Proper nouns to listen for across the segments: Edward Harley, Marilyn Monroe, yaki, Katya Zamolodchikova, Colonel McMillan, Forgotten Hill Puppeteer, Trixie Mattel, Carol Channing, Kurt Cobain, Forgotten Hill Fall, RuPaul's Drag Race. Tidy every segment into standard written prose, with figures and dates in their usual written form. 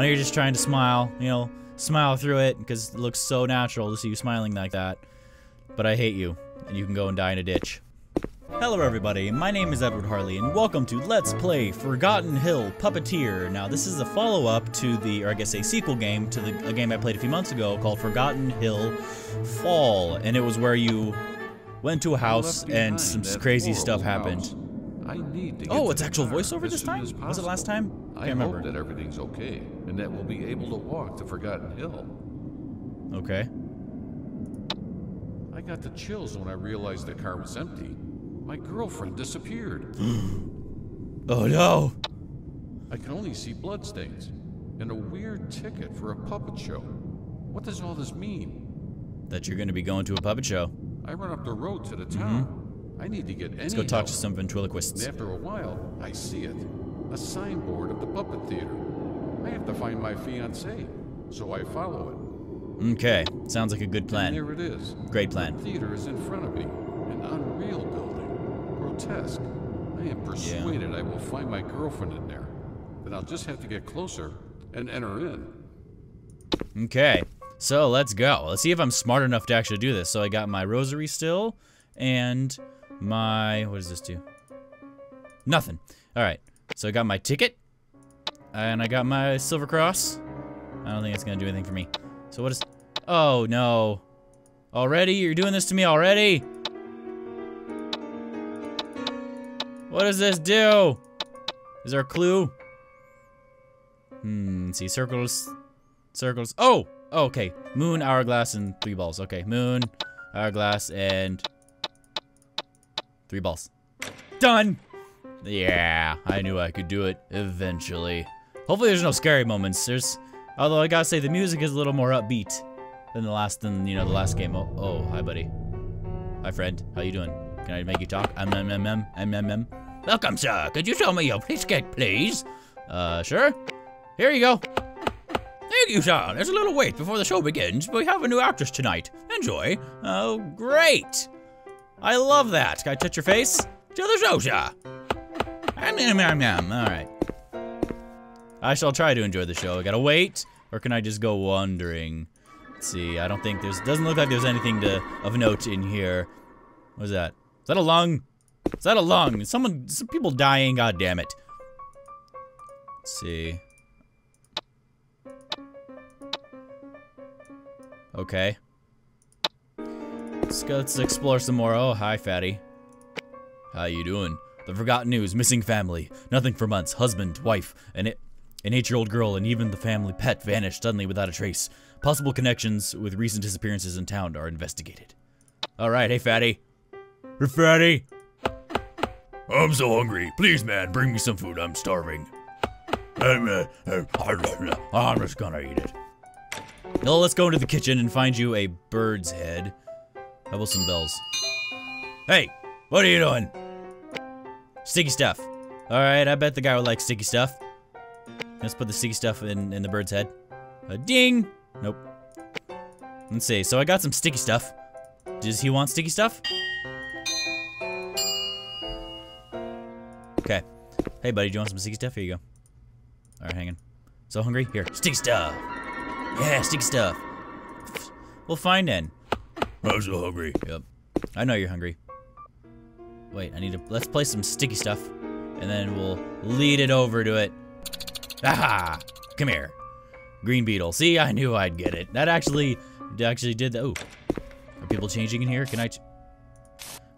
I know you're just trying to smile, you know, smile through it, because it looks so natural to see you smiling like that. But I hate you, and you can go and die in a ditch. Hello everybody, my name is Edward Harley, and welcome to Let's Play Forgotten Hill Puppeteer. Now this is a follow-up to the, or I guess a sequel game, to a game I played a few months ago called Forgotten Hill Fall. And it was where you went to a house and some crazy stuff happened. I need to oh, it's actual voiceover this time? Was it last time? I can't remember. I hope that everything's okay, and that we'll be able to walk the Forgotten Hill. Okay. I got the chills when I realized the car was empty. My girlfriend disappeared. Oh no! I can only see bloodstains and a weird ticket for a puppet show. What does all this mean? That you're going to be going to a puppet show. I run up the road to the town. I need to get any Let's go talk help. To some ventriloquists. And after a while, I see it. A signboard of the puppet theater. I have to find my fiancée, so I follow it. Okay, sounds like a good plan. And there it is. Great plan. The theater is in front of me. An unreal building. Grotesque. I am persuaded I will find my girlfriend in there. Then I'll just have to get closer and enter in. Okay, so let's go. Let's see if I'm smart enough to actually do this. So I got my rosary still, and my... what does this do? Nothing. Alright, so I got my ticket, and I got my silver cross. I don't think it's going to do anything for me. So what is... oh no. Already? You're doing this to me already? What does this do? Is there a clue? Hmm, see, circles, circles. Oh, okay. Moon, hourglass, and three balls. Okay, moon, hourglass, and three balls. Done! Yeah, I knew I could do it eventually. Hopefully there's no scary moments. There's, although I gotta say the music is a little more upbeat than the last game. Oh, oh, hi buddy. Hi friend, how you doing? Can I make you talk? Welcome, sir. Could you show me your ticket, please? Sure. Here you go. Thank you, sir. There's a little wait before the show begins, but we have a new actress tonight. Enjoy. Oh, great. I love that. Can I touch your face? To the show, sir. All right. I shall try to enjoy the show. I gotta wait, or can I just go wandering? Let's see. I don't think there's. Doesn't look like there's anything of note in here. What is that? Is that a lung? Is that a lung? Some people dying, god damn it. Let's see. Okay. Let's explore some more. Oh, hi, fatty. How you doing? The forgotten news, missing family. Nothing for months. Husband, wife, an 8-year-old girl, and even the family pet vanished suddenly without a trace. Possible connections with recent disappearances in town are investigated. All right, hey, fatty. Hey, fatty. I'm so hungry. Please, man, bring me some food. I'm starving. I'm just gonna eat it. Now let's go into the kitchen and find you a bird's head. How about some bells? Hey, what are you doing? Sticky stuff. All right, I bet the guy would like sticky stuff. Let's put the sticky stuff in the bird's head. A ding. Nope. Let's see. So I got some sticky stuff. Does he want sticky stuff? Okay. Hey, buddy, do you want some sticky stuff? Here you go. All right, hang on. So hungry? Here, sticky stuff. Yeah, sticky stuff. We'll find in. I'm so hungry. Yep. I know you're hungry. Wait, I need to. Let's play some sticky stuff, and then we'll lead it over to it. Aha! Come here, green beetle. See, I knew I'd get it. That actually did that. Ooh, are people changing in here? Can I?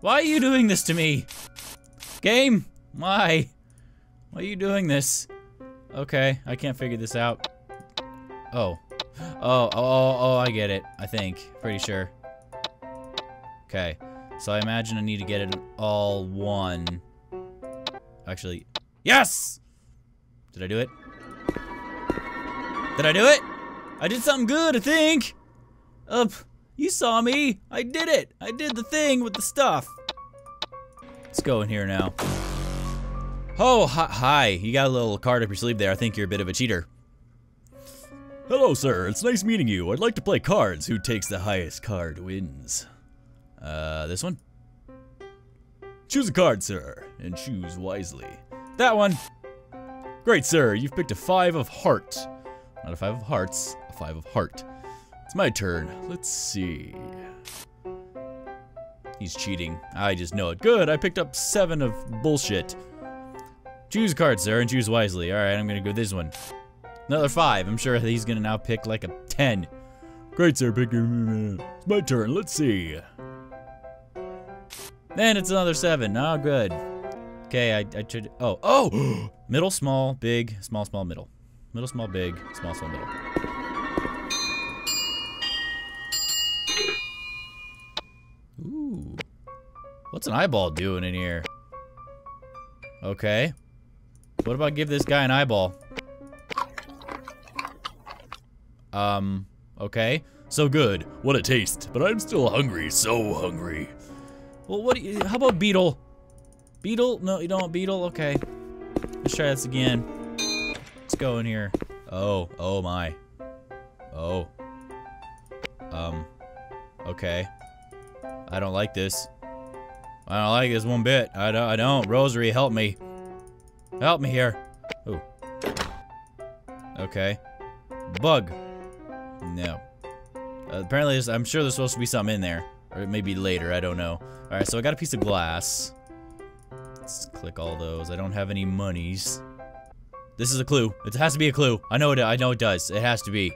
Why are you doing this to me, game? Why? Why are you doing this? Okay, I can't figure this out. Oh. Oh, I get it. I think. Pretty sure. Okay. So I imagine I need to get it all one. Actually. Yes! Did I do it? Did I do it? I did something good, I think! You saw me! I did it! I did the thing with the stuff! Let's go in here now. Oh, hi. You got a little card up your sleeve there. I think you're a bit of a cheater. Hello, sir. It's nice meeting you. I'd like to play cards. Who takes the highest card wins. This one? Choose a card, sir, and choose wisely. That one. Great, sir. You've picked a 5 of heart. Not a five of hearts, a five of heart. It's my turn. Let's see. He's cheating. I just know it. Good, I picked up 7 of bullshit. Choose cards, sir, and choose wisely. Alright, I'm gonna go this one. Another 5. I'm sure he's gonna now pick like a 10. Great, sir, pick your... It's my turn. Let's see. And it's another 7. Oh, good. Okay, I should... Oh, oh! Middle, small, big, small, small, middle. Middle, small, big, small, small, middle. Ooh. What's an eyeball doing in here? Okay. What about give this guy an eyeball? Okay. So good. What a taste. But I'm still hungry. So hungry. Well, what do you... How about beetle? Beetle? No, you don't want beetle? Okay. Let's try this again. Let's go in here. Oh. Oh, my. Oh. Okay. I don't like this. I don't like this one bit. I don't. Rosary, help me. Help me here. Ooh. Okay. Bug. No. Apparently, I'm sure there's supposed to be something in there. Or maybe later, I don't know. Alright, so I got a piece of glass. Let's click all those. I don't have any monies. This is a clue. It has to be a clue. I know it does. It has to be. It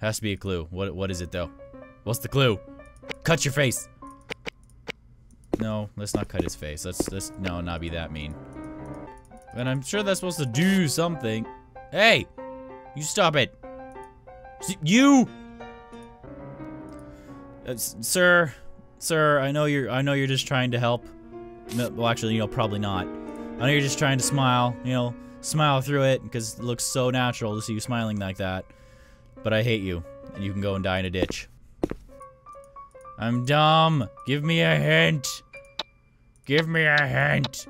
has to be a clue. What is it, though? What's the clue? Cut your face! No, let's not cut his face. Let's no, not be that mean. And I'm sure that's supposed to do something. Hey! You stop it! You! Sir, I know you're just trying to help. No, well, actually, you know, probably not. I know you're just trying to smile, you know, smile through it, because it looks so natural to see you smiling like that. But I hate you, and you can go and die in a ditch. I'm dumb. Give me a hint. Give me a hint.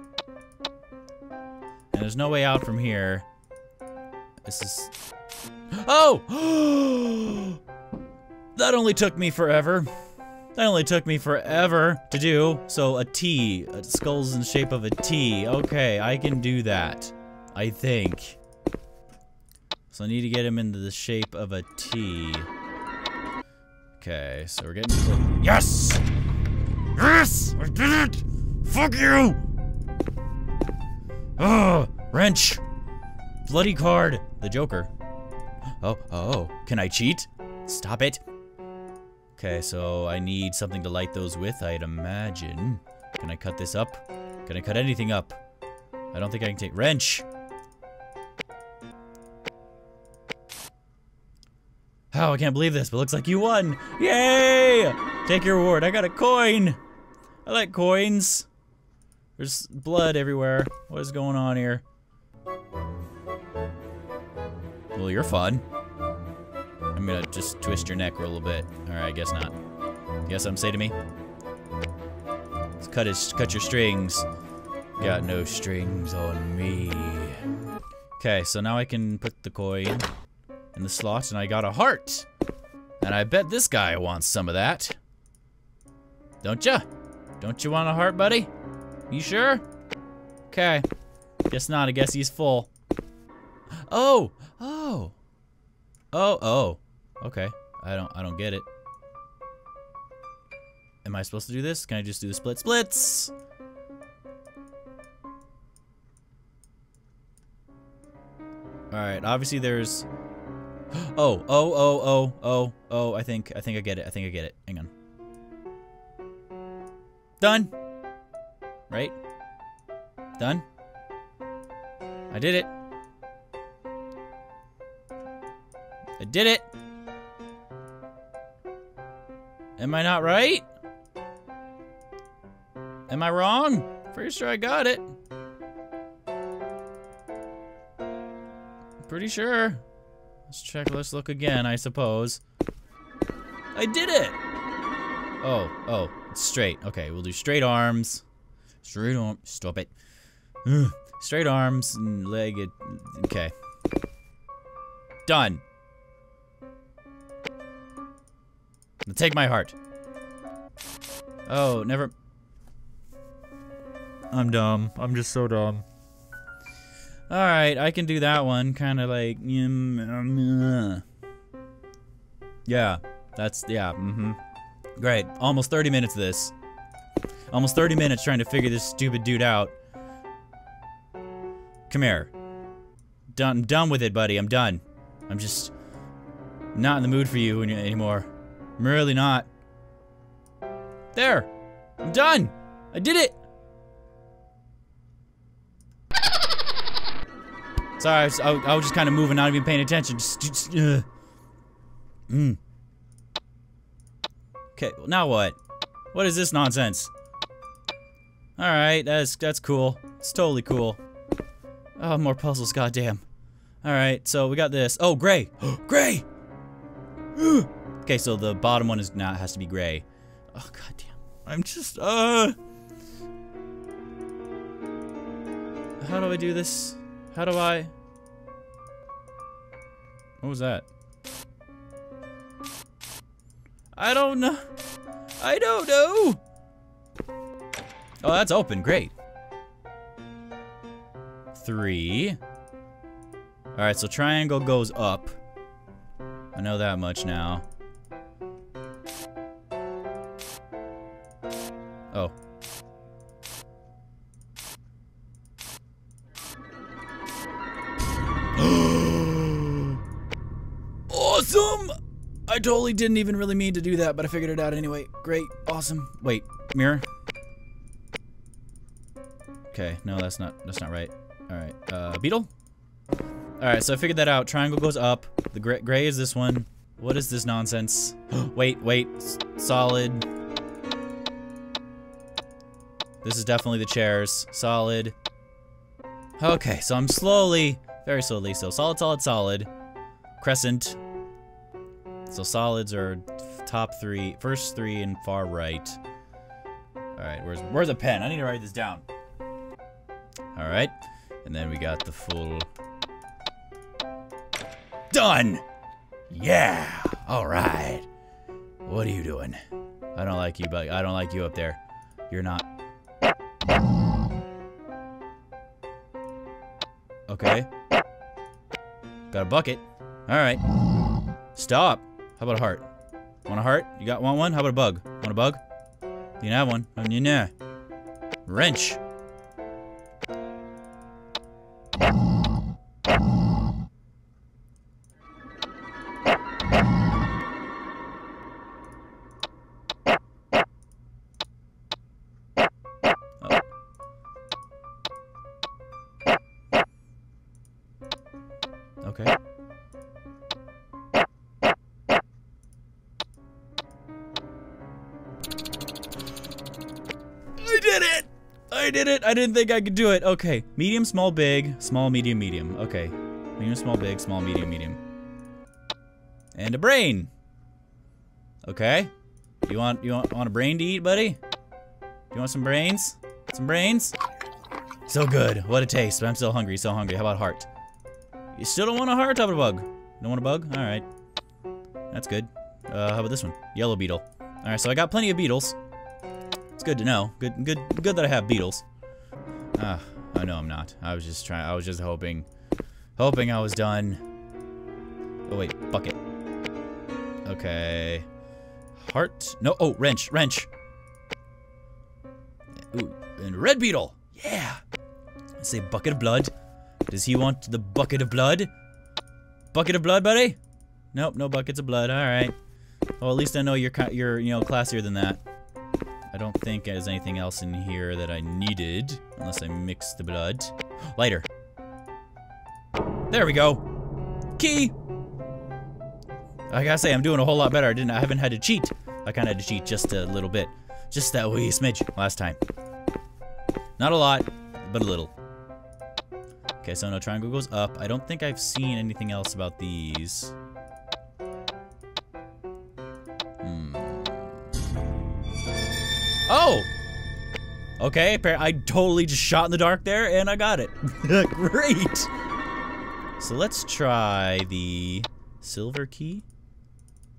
And there's no way out from here. This is... Oh! That only took me forever. That only took me forever to do. So a T. A skull's in the shape of a T. Okay, I can do that. I think. So I need to get him into the shape of a T. Okay, so we're getting to the... Yes! Yes! I did it! Fuck you! Ugh! Wrench! Bloody card! The Joker. Oh. Can I cheat? Stop it. Okay, so I need something to light those with, I'd imagine. Can I cut this up? Can I cut anything up? I don't think I can take... Wrench! Oh, I can't believe this, but looks like you won! Yay! Take your reward. I got a coin! I like coins. There's blood everywhere. What is going on here? Well, you're fun. I'm gonna just twist your neck for a little bit. Alright, I guess not. You got something to say to me? Let's cut your strings. Got no strings on me. Okay, so now I can put the coin in the slot, and I got a heart. And I bet this guy wants some of that. Don't ya? Don't you want a heart, buddy? You sure? Okay. Guess not. I guess he's full. Oh. Okay. I don't get it. Am I supposed to do this? Can I just do the splits? Alright, obviously there's... Oh, I think I get it. I think I get it. Hang on. Done. Right? Done. I did it. I did it. Am I not right? Am I wrong? Pretty sure I got it. Pretty sure. Let's check, let's look again, I suppose. I did it! Oh, it's straight. Okay, we'll do straight arms. Straight arm, stop it. Ugh. Straight arms and leg, okay. Done. Take my heart. Oh, never. I'm dumb, I'm just so dumb. Alright, I can do that one. Kind of like... Yeah, that's... Yeah, mm-hmm. Great. Almost 30 minutes of this. Almost 30 minutes trying to figure this stupid dude out. Come here. I'm done with it, buddy. I'm done. I'm just... not in the mood for you anymore. I'm really not. There! I'm done! I did it! Sorry, I was just kind of moving, not even paying attention. Okay, well, now what? What is this nonsense? Alright, that's cool. It's totally cool. Oh, more puzzles, goddamn. Alright, so we got this. Oh, gray! Gray! Okay, so the bottom one is not, has to be gray. Oh, goddamn. I'm just, How do I do this? How do I... What was that? I don't know. I don't know! Oh, that's open. Great. 3. Alright, so triangle goes up. I know that much now. Oh. Awesome! I totally didn't even really mean to do that, but I figured it out anyway. Great. Awesome. Wait. Mirror? Okay. No, that's not right. Alright. Beetle? Alright, so I figured that out. Triangle goes up. The gray is this one. What is this nonsense? wait. Solid. This is definitely the chairs. Solid. Okay, so I'm slowly, very slowly. So solid. Crescent. So solids are top three, first three and far right. Alright, where's a pen? I need to write this down. Alright. And then we got the full... Done! Yeah! Alright. What are you doing? I don't like you, bug. I don't like you up there. You're not... Okay. Got a bucket. Alright. Stop. How about a heart? Want a heart? You got one? How about a bug? Want a bug? You can have one. I mean, yeah. Wrench. Okay. I did it! I didn't think I could do it. Okay. Medium, small, big, small, medium, medium. Okay. Medium, small, big, small, medium, medium. And a brain. Okay. You want a brain to eat, buddy? You want some brains? Some brains? So good. What a taste, but I'm still hungry, so hungry. How about heart? You still don't want a heart, how about a bug? Don't want a bug? Alright. That's good. How about this one? Yellow beetle. Alright, so I got plenty of beetles. It's good to know. Good that I have beetles. Ah, oh no I'm not. I was just hoping I was done. Oh wait, bucket. Okay. Heart? No, oh, wrench. Ooh, and red beetle! Yeah! Let's say bucket of blood. Does he want the bucket of blood? Bucket of blood, buddy? Nope, no buckets of blood. All right. Well, at least I know you're you know classier than that. I don't think there's anything else in here that I needed, unless I mix the blood. Lighter. There we go. Key. I gotta say, I'm doing a whole lot better. I haven't had to cheat. I kind of had to cheat just a little bit, just that wee smidge last time. Not a lot, but a little. Okay, so no, triangle goes up. I don't think I've seen anything else about these. Oh! Okay, I totally just shot in the dark there, and I got it. Great! So let's try the silver key.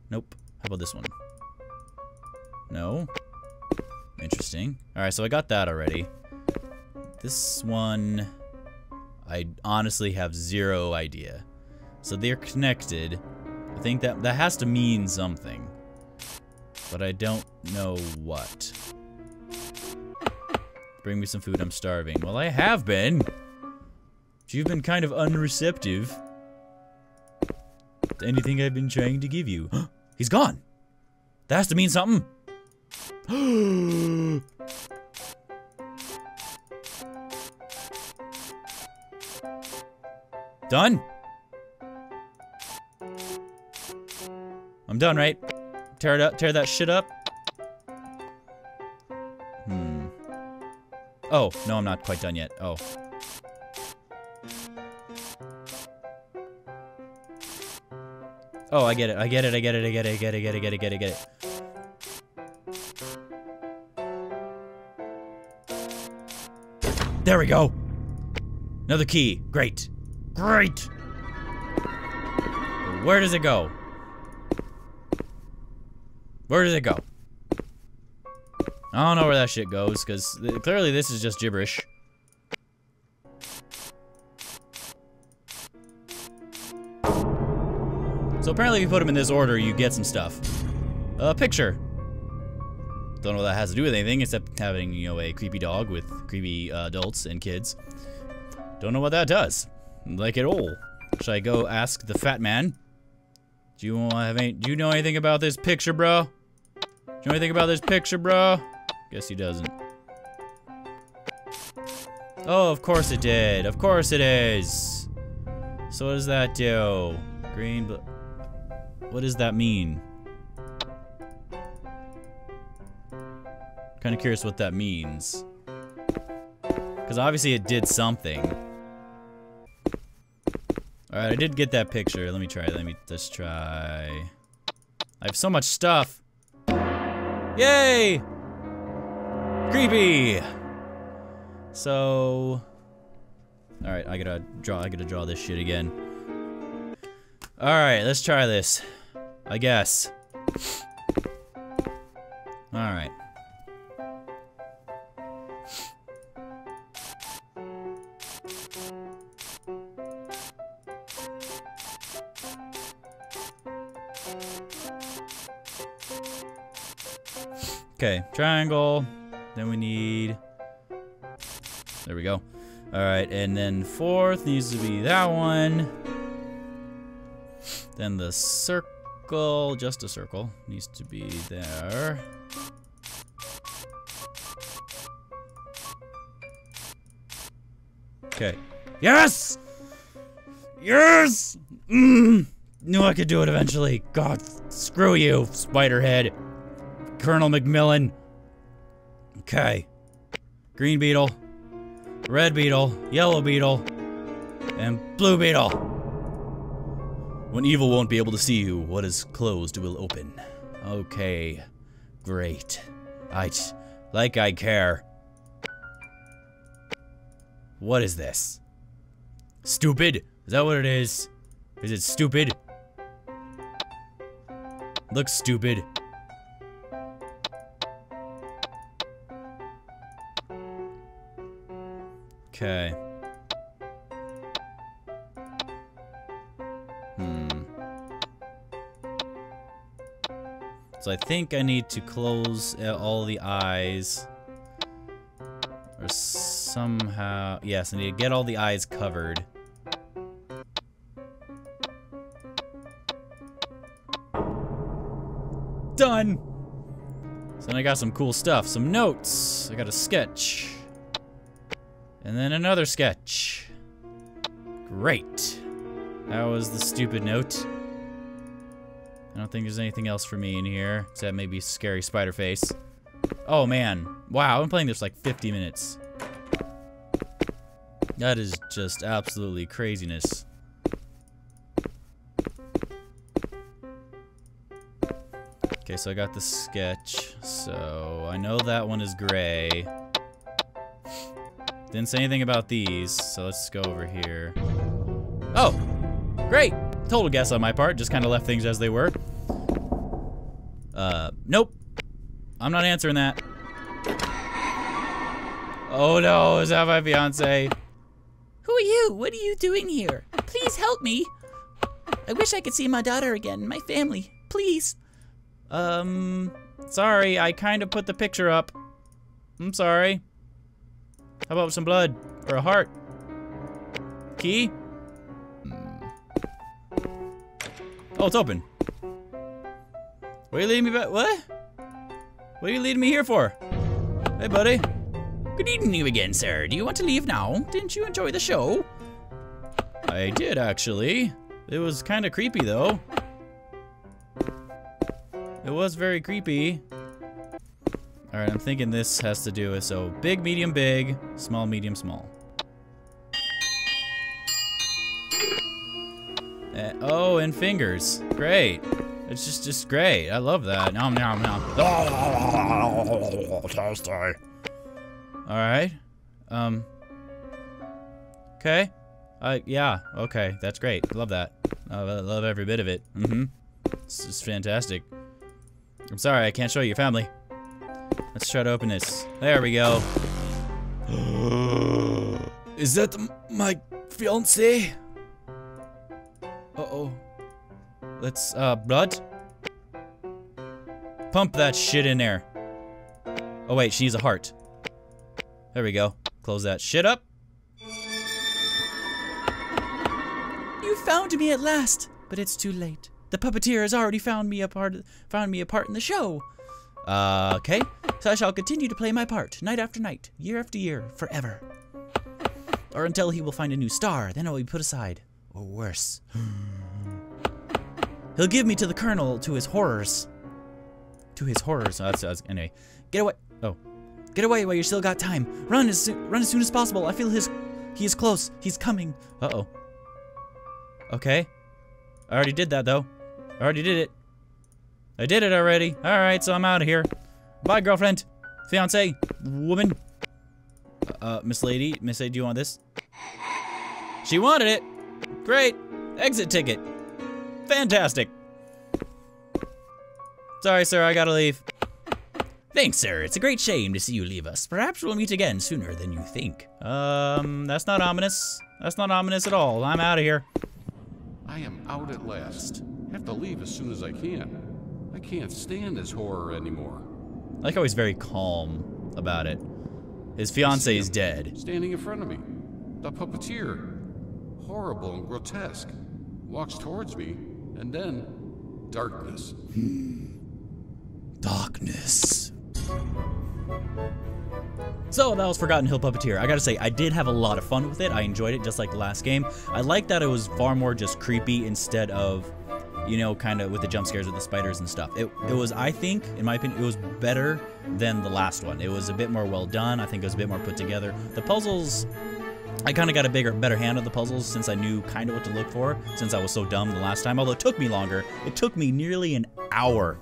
Nope. How about this one? No. Interesting. Alright, so I got that already. This one... I honestly have zero idea. So they're connected. I think that has to mean something. But I don't know what. Bring me some food, I'm starving. Well, I have been. But you've been kind of unreceptive to anything I've been trying to give you. He's gone. That has to mean something. Done? I'm done, right? Tear it up, tear that shit up. Oh, no, I'm not quite done yet. Oh. Oh, I get it. I get it. I get it. I get it. I get it. I get it. I get it. I get it. There we go. Another key. Great. Great. Where does it go? Where does it go? I don't know where that shit goes, because clearly this is just gibberish. So apparently if you put them in this order, you get some stuff. A picture. Don't know what that has to do with anything, except having, you know, a creepy dog with creepy adults and kids. Don't know what that does. Like at all. Should I go ask the fat man? Do you know anything about this picture, bro? Do you know anything about this picture, bro? Guess he doesn't. Oh, of course it did. Of course it is. So what does that do? Green, but what does that mean? Kind of curious what that means. Because obviously it did something. Alright, I did get that picture. Let me try. Let me just try. I have so much stuff. Yay! Creepy! So... Alright, I gotta draw this shit again. Alright, let's try this. I guess. Alright. Okay, triangle, then we need, there we go. All right, and then fourth needs to be that one. Then the circle, just a circle, needs to be there. Okay, yes! Yes! Knew I could do it eventually. God, screw you, Spiderhead. Colonel McMillan. Okay. Green beetle, red beetle, yellow beetle, and blue beetle. When evil won't be able to see you, what is closed will open. Okay. Great. I care. What is this? Stupid? Is that what it is? Is it stupid? Looks stupid. Okay. So I think I need to close all the eyes. Or somehow... Yes, I need to get all the eyes covered. Done! So then I got some cool stuff. Some notes. I got a sketch. And then another sketch. Great. That was the stupid note. I don't think there's anything else for me in here, except maybe scary spider face. Oh man. Wow, I've been playing this like 50 minutes. That is just absolutely craziness. Okay, so I got the sketch. So I know that one is gray. Didn't say anything about these, so let's go over here. Oh, great. Total guess on my part, just kind of left things as they were. Nope. I'm not answering that. Oh no, is that my fiance? Who you? What are you doing here? Please help me. I wish I could see my daughter again, my family. Please. Sorry, I kind of put the picture up. I'm sorry. How about some blood? Or a heart? Key? Oh, it's open. What are you leading me back? What? What are you leading me here for? Hey, buddy. Good evening again, sir. Do you want to leave now? Didn't you enjoy the show? I did, actually. It was kind of creepy, though. It was very creepy. All right, I'm thinking this has to do with, so big, medium, big, small, medium, small. Oh, and fingers. Great. It's just great. I love that. Nom, nom, nom. Tasty. All right. Okay. Yeah. Okay. That's great. Love that. I love every bit of it. Mm-hmm. This is fantastic. I'm sorry I can't show your family. Let's try to open this. There we go. Is that my fiance? Uh-oh. Let's, blood? Pump that shit in there. Oh, wait. She needs a heart. There we go. Close that shit up. You found me at last, but it's too late. The puppeteer has already found me a part in the show. Okay. So I shall continue to play my part, night after night, year after year, forever. Or until he will find a new star, then I will be put aside. Or worse. He'll give me to the colonel, to his horrors. To his horrors. Oh, anyway. Get away. Oh. Get away while you still got time. Run as soon as possible. I feel he is close. He's coming. Uh-oh. Okay. I already did that, though. I already did it. I did it already. All right, so I'm out of here. Bye, girlfriend. Fiance. Woman. Miss Lady. Miss Lady, do you want this? She wanted it. Great. Exit ticket. Fantastic. Sorry, sir. I gotta leave. Thanks, sir. It's a great shame to see you leave us. Perhaps we'll meet again sooner than you think. That's not ominous. That's not ominous at all. I'm out of here. I am out at last. I have to leave as soon as I can. I can't stand his horror anymore. I like how he's very calm about it. His fiancée is dead. Standing in front of me. The puppeteer. Horrible and grotesque. Walks towards me, and then... darkness. Darkness. So that was Forgotten Hill Puppeteer. I gotta say, I did have a lot of fun with it. I enjoyed it just like the last game. I liked that it was far more just creepy instead of, you know, kind of with the jump scares with the spiders and stuff. It was, I think, in my opinion, it was better than the last one. It was a bit more well done. I think it was a bit more put together. The puzzles, I kind of got a better hand of the puzzles since I knew kind of what to look for since I was so dumb the last time. Although it took me longer. It took me nearly an hour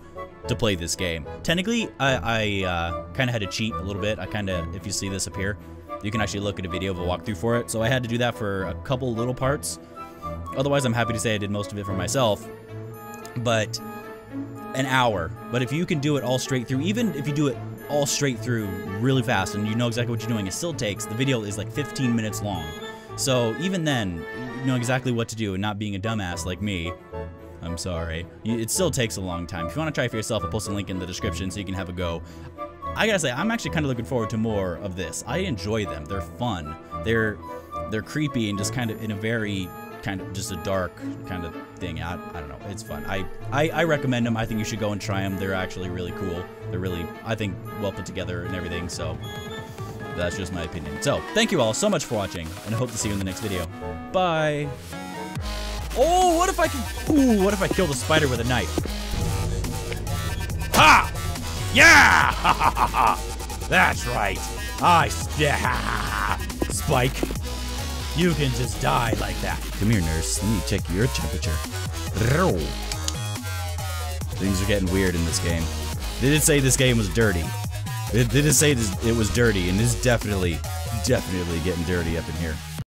to play this game. Technically, I kind of had to cheat a little bit. I kind of, if you see this appear, you can actually look at a video of a walkthrough for it. So I had to do that for a couple little parts. Otherwise, I'm happy to say I did most of it for myself. But an hour. But if you can do it all straight through, even if you do it all straight through really fast and you know exactly what you're doing, it still takes, the video is like 15 minutes long. So even then, you know exactly what to do and not being a dumbass like me. I'm sorry. It still takes a long time. If you want to try for yourself, I'll post a link in the description so you can have a go. I gotta say, I'm actually kind of looking forward to more of this. I enjoy them. They're fun. They're creepy and just kind of in a very kind of just a dark kind of thing. I don't know. It's fun. I recommend them. I think you should go and try them. They're actually really cool. They're really, I think, well put together and everything. So that's just my opinion. So thank you all so much for watching, and I hope to see you in the next video. Bye. Oh, what if I can... Ooh, what if I kill the spider with a knife? Ha! Yeah! Ha ha ha ha! That's right. Spike, you can just die like that. Come here, nurse. Let me check your temperature. Things are getting weird in this game. They did say this game was dirty. They did say it was dirty, and it's definitely getting dirty up in here.